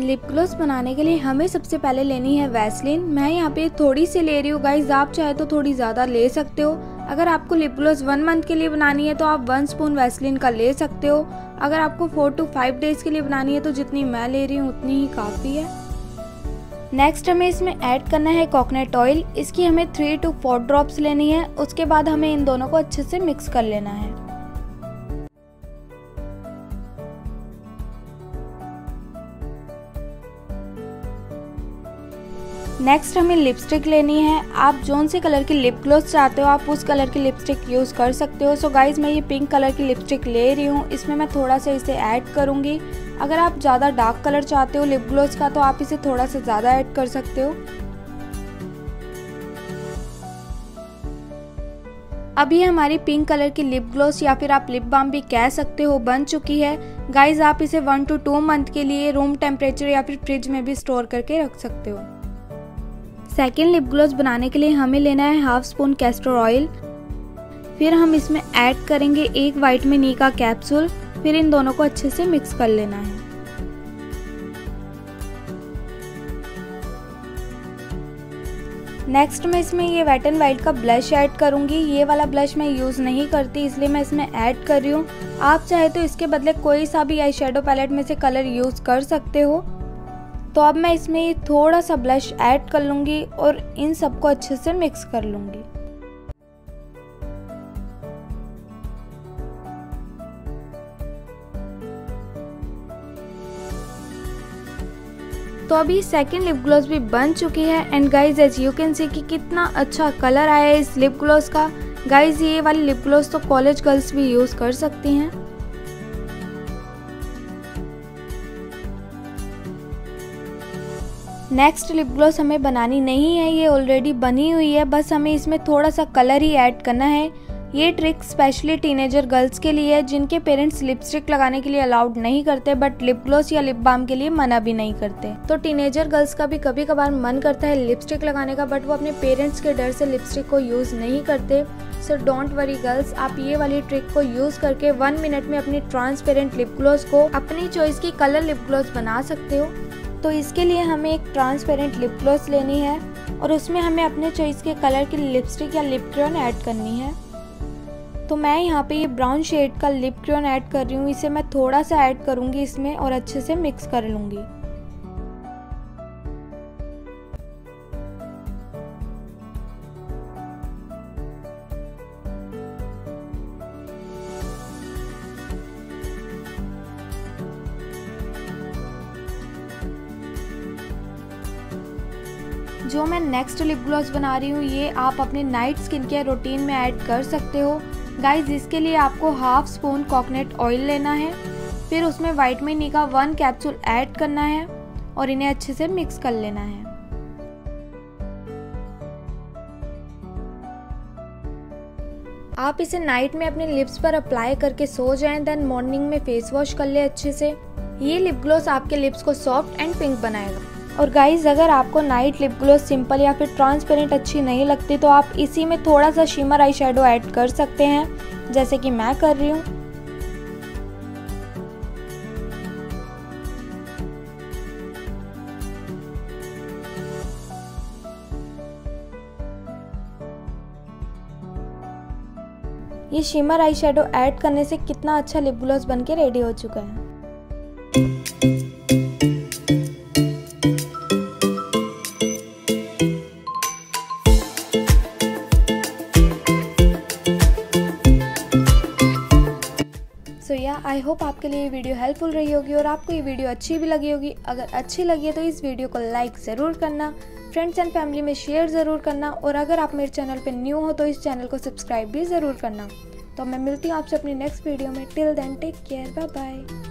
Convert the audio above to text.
Lip gloss बनाने के लिए हमें सबसे पहले लेनी है वैसलीन। मैं यहाँ पे थोड़ी सी ले रही हूँ गाइज, आप चाहे तो थोड़ी ज़्यादा ले सकते हो। अगर आपको लिप ग्लॉस 1 मंथ के लिए बनानी है तो आप 1 स्पून वैसलीन का ले सकते हो। अगर आपको 4 to 5 days के लिए बनानी है तो जितनी मैं ले रही हूँ उतनी ही काफ़ी है। नेक्स्ट हमें इसमें ऐड करना है कोकोनट ऑयल। इसकी हमें 3 to 4 drops लेनी है। उसके बाद हमें इन दोनों को अच्छे से मिक्स कर लेना है। नेक्स्ट हमें लिपस्टिक लेनी है। आप जौन से कलर की लिप ग्लॉस चाहते हो आप उस कलर की लिपस्टिक यूज़ कर सकते हो। सो गाइज मैं ये पिंक कलर की लिपस्टिक ले रही हूँ, इसमें मैं थोड़ा सा इसे ऐड करूँगी। अगर आप ज़्यादा डार्क कलर चाहते हो लिप ग्लॉस का तो आप इसे थोड़ा सा ज़्यादा ऐड कर सकते हो। अभी हमारी पिंक कलर की लिप ग्लॉस या फिर आप लिप बाम भी कह सकते हो बन चुकी है। गाइज आप इसे 1 to 2 month के लिए रूम टेम्परेचर या फिर फ्रिज में भी स्टोर करके रख सकते हो। सेकेंड लिप ग्लॉस बनाने के लिए हमें लेना है 1/2 स्पून कैस्टर ऑयल। फिर हम इसमें ऐड करेंगे 1 विटामिन ई का कैप्सूल। फिर इन दोनों को अच्छे से मिक्स कर लेना है। नेक्स्ट मैं इसमें ये वेट एंड वाइट का ब्लश ऐड करूँगी। ये वाला ब्लश मैं यूज़ नहीं करती इसलिए मैं इसमें ऐड कर रही हूँ। आप चाहे तो इसके बदले कोई सा भी आई शेडो पैलेट में से कलर यूज़ कर सकते हो। तो अब मैं इसमें थोड़ा सा ब्लश ऐड कर लूँगी और इन सबको अच्छे से मिक्स कर लूँगी। तो अभी सेकेंड लिप ग्लॉस भी बन चुकी है। And guys as you can see कि कितना अच्छा कलर आया है इस लिप ग्लॉस का। गाइज ये वाली लिप ग्लॉस तो कॉलेज गर्ल्स भी यूज़ कर सकती हैं। नेक्स्ट लिप ग्लॉस हमें बनानी नहीं है, ये ऑलरेडी बनी हुई है, बस हमें इसमें थोड़ा सा कलर ही ऐड करना है। ये ट्रिक स्पेशली टीनेजर गर्ल्स के लिए है जिनके पेरेंट्स लिपस्टिक लगाने के लिए अलाउड नहीं करते बट लिप ग्लॉस या लिप बाम के लिए मना भी नहीं करते। तो टीनेजर गर्ल्स का भी कभी कभार मन करता है लिपस्टिक लगाने का बट वो अपने पेरेंट्स के डर से लिपस्टिक को यूज़ नहीं करते। सो डोंट वरी गर्ल्स, आप ये वाली ट्रिक को यूज़ करके 1 मिनट में अपनी ट्रांसपेरेंट लिप ग्लॉस को अपनी चॉइस की कलर लिप ग्लॉस बना सकते हो। तो इसके लिए हमें एक ट्रांसपेरेंट लिप ग्लॉस लेनी है और उसमें हमें अपने चॉइस के कलर की लिपस्टिक या लिप क्रेयॉन ऐड करनी है। तो मैं यहाँ पे ये ब्राउन शेड का लिप क्रेयॉन ऐड कर रही हूँ। इसे मैं थोड़ा सा ऐड करूँगी इसमें और अच्छे से मिक्स कर लूँगी। जो मैं नेक्स्ट लिप ग्लॉस बना रही हूँ ये आप अपने नाइट स्किन केयर रूटीन में ऐड कर सकते हो। गाइज इसके लिए आपको 1/2 स्पून कोकोनट ऑयल लेना है। फिर उसमें विटामिन ई का 1 कैप्सूल ऐड करना है और इन्हें अच्छे से मिक्स कर लेना है। आप इसे नाइट में अपने लिप्स पर अप्लाई करके सो जाएं, देन मॉर्निंग में फेस वॉश कर ले अच्छे से। ये लिप ग्लॉस आपके लिप्स को सॉफ्ट एंड पिंक बनाएगा। और गाइज अगर आपको नाइट लिप ग्लॉस सिंपल या फिर ट्रांसपेरेंट अच्छी नहीं लगती तो आप इसी में थोड़ा सा शिमर आई शेडो ऐड कर सकते हैं जैसे कि मैं कर रही हूँ। ये शिमर आई शेडो ऐड करने से कितना अच्छा लिप ग्लॉस बन के रेडी हो चुका है। आई होप आपके लिए ये वीडियो हेल्पफुल रही होगी और आपको ये वीडियो अच्छी भी लगी होगी। अगर अच्छी लगी है तो इस वीडियो को लाइक ज़रूर करना, फ्रेंड्स एंड फैमिली में शेयर ज़रूर करना और अगर आप मेरे चैनल पे न्यू हो तो इस चैनल को सब्सक्राइब भी ज़रूर करना। तो मैं मिलती हूँ आपसे अपनी नेक्स्ट वीडियो में। Till then take care, bye bye.